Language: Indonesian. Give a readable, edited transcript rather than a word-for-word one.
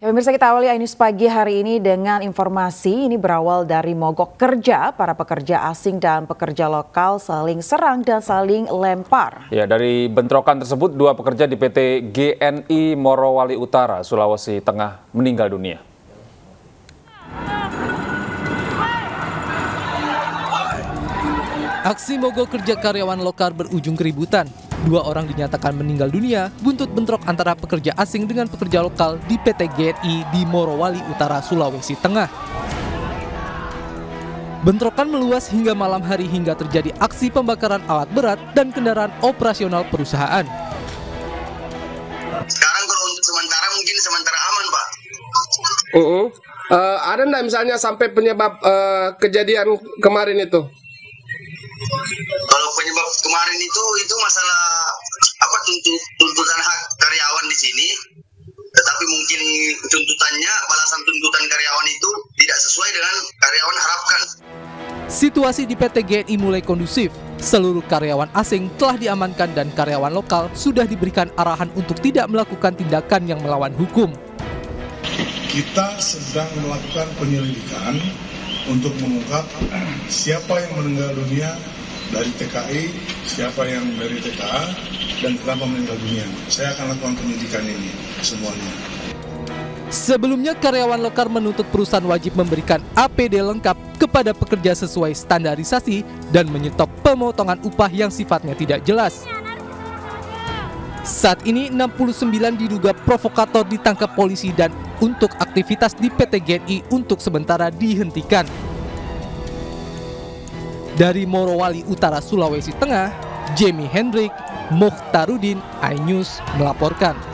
Ya, pemirsa, kita awali iNews pagi hari ini dengan informasi ini berawal dari mogok kerja. Para pekerja asing dan pekerja lokal saling serang dan saling lempar. Ya, dari bentrokan tersebut, dua pekerja di PT GNI Morowali Utara, Sulawesi Tengah meninggal dunia. Aksi mogok kerja karyawan lokal berujung keributan. Dua orang dinyatakan meninggal dunia buntut bentrok antara pekerja asing dengan pekerja lokal di PT GNI di Morowali Utara, Sulawesi Tengah. Bentrokan meluas hingga malam hari hingga terjadi aksi pembakaran alat berat dan kendaraan operasional perusahaan. Sekarang sementara mungkin sementara aman, Pak. Ada nggak misalnya sampai penyebab kejadian kemarin itu? Kalau penyebab kemarin itu masalah apa, tuntutan hak karyawan di sini, tetapi mungkin tuntutannya, balasan tuntutan karyawan itu tidak sesuai dengan karyawan harapkan. Situasi di PT GNI mulai kondusif. Seluruh karyawan asing telah diamankan dan karyawan lokal sudah diberikan arahan untuk tidak melakukan tindakan yang melawan hukum. Kita sedang melakukan penyelidikan untuk mengungkap siapa yang meninggal dunia dari TKI, siapa yang dari TKA, dan kenapa meninggal dunia. Saya akan lakukan penyelidikan ini semuanya. Sebelumnya karyawan lokal menuntut perusahaan wajib memberikan APD lengkap kepada pekerja sesuai standarisasi dan menyetop pemotongan upah yang sifatnya tidak jelas. Saat ini 69 diduga provokator ditangkap polisi dan untuk aktivitas di PT GNI untuk sementara dihentikan. Dari Morowali Utara, Sulawesi Tengah, Jamie Hendrik Mukhtarudin, iNews melaporkan.